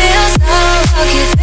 Feels so lucky.